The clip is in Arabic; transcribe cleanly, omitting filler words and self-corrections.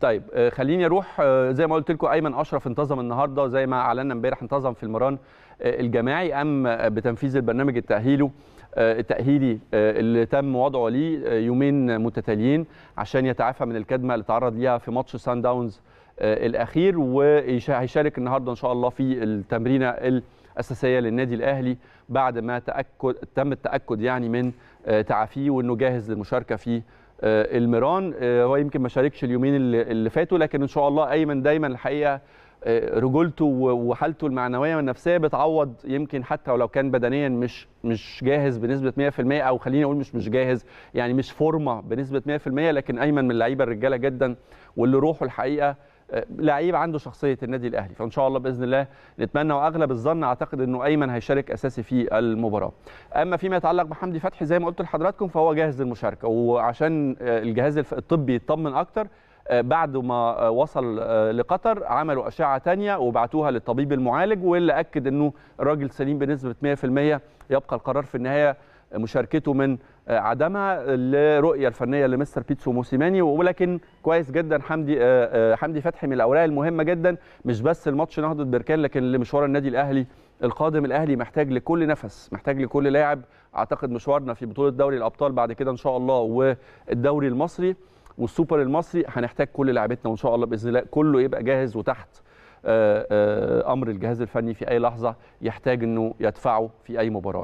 طيب خليني اروح زي ما قلت لكم، ايمن اشرف انتظم النهارده زي ما اعلنا امبارح، انتظم في المران الجماعي، قام بتنفيذ البرنامج التأهيلي اللي تم وضعه ليه يومين متتاليين عشان يتعافى من الكدمه اللي تعرض ليها في ماتش سان داونز الاخير، وهيشارك النهارده ان شاء الله في التمرينه الاساسيه للنادي الاهلي بعد ما تم التاكد يعني من تعافيه وانه جاهز للمشاركه في الميران. هو يمكن ما شاركش اليومين اللي فاتوا، لكن ان شاء الله ايمن دايما الحقيقه رجولته وحالته المعنويه والنفسيه بتعوض، يمكن حتى ولو كان بدنيا مش جاهز بنسبه 100%، او خليني اقول مش جاهز يعني مش فورمه بنسبه 100%، لكن ايمن من اللعيبه الرجاله جدا واللي روحه الحقيقه لعيب عنده شخصيه النادي الاهلي. فان شاء الله باذن الله نتمنى، واغلب الظن اعتقد انه ايمن هيشارك اساسي في المباراه. اما فيما يتعلق بحمدي فتحي زي ما قلت لحضراتكم فهو جاهز للمشاركه، وعشان الجهاز الطبي يطمن اكتر بعد ما وصل لقطر عملوا اشعه ثانيه وبعتوها للطبيب المعالج، واللي اكد انه الراجل سليم بنسبه 100%. يبقى القرار في النهايه مشاركته من عدمها للرؤيه الفنيه لمستر بيتسو موسيماني. ولكن كويس جدا حمدي فتحي من الاوراق المهمه جدا، مش بس الماتش نهضه بركان لكن لمشوار النادي الاهلي القادم. الاهلي محتاج لكل نفس، محتاج لكل لاعب. اعتقد مشوارنا في بطوله دوري الابطال بعد كده ان شاء الله والدوري المصري والسوبر المصري هنحتاج كل لاعبتنا، وان شاء الله باذن الله كله يبقى جاهز وتحت امر الجهاز الفني في اي لحظه يحتاج انه يدفعه في اي مباراه.